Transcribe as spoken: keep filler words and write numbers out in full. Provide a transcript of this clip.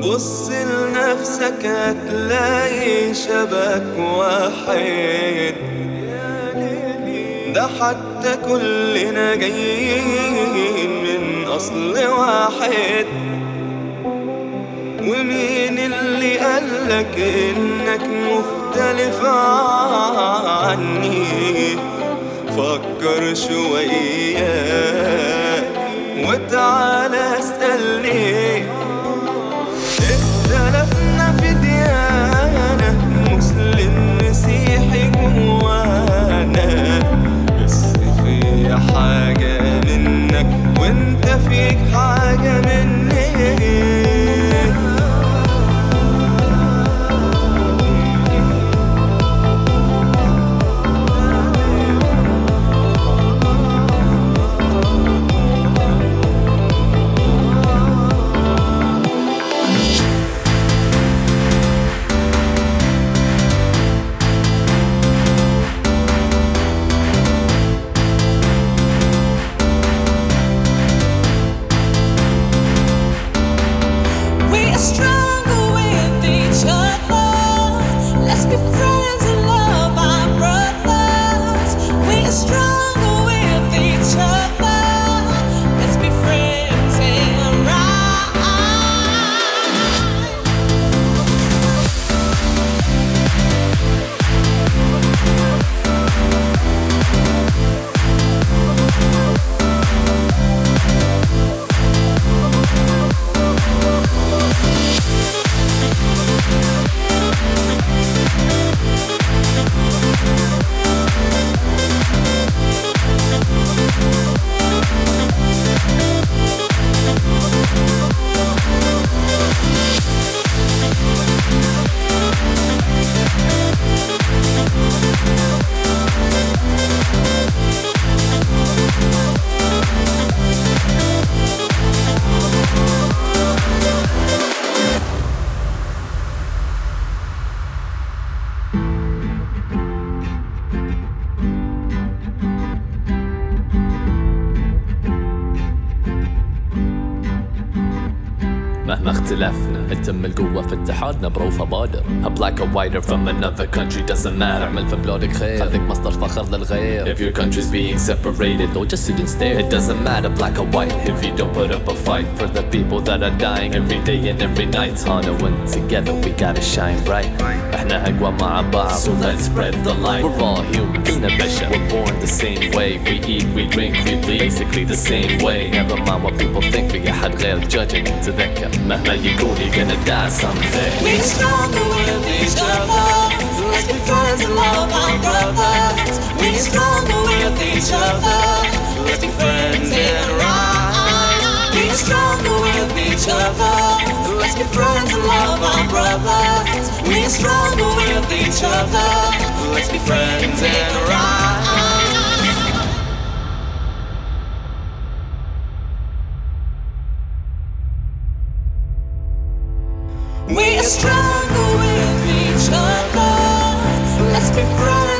بص لنفسك هتلاقي شبك واحد، ده حتى كلنا جايين من أصل واحد. ومين اللي قالك إنك مختلف عني؟ فكر شوية وتعالى اسألني. اختلفنا في ديانة، مسلم مسيحي جوانا، بس في حاجة منك وانت فيك حاجة مني. مهما اختلفنا التم القوة في اتحادنا بروفة بادر. A black or white or from another country doesn't matter. اعمل في بلادك خير، خليك مصدر فخر للغير. If your country's being separated or just sit and stare, it doesn't matter black or white if you don't put up a fight for the people that are dying every day and every night. Honor when together we gotta shine bright. احنا أقوى مع بعض so let's spread the light. We're all humans كنا بشر. We're born the same way. We eat, we drink, we bleed basically the same way. Never mind what people think. في أحد غير judging. تذكر مهما يكون you're gonna die someday. We're stronger with each other. Let's be friends and love our brothers. We're stronger with each other. Let's be friends and ride. We're stronger with each other. Let's be friends and love our brothers. We're stronger with each other. Let's be friends and ride. We are stronger with each other. Let's be friends.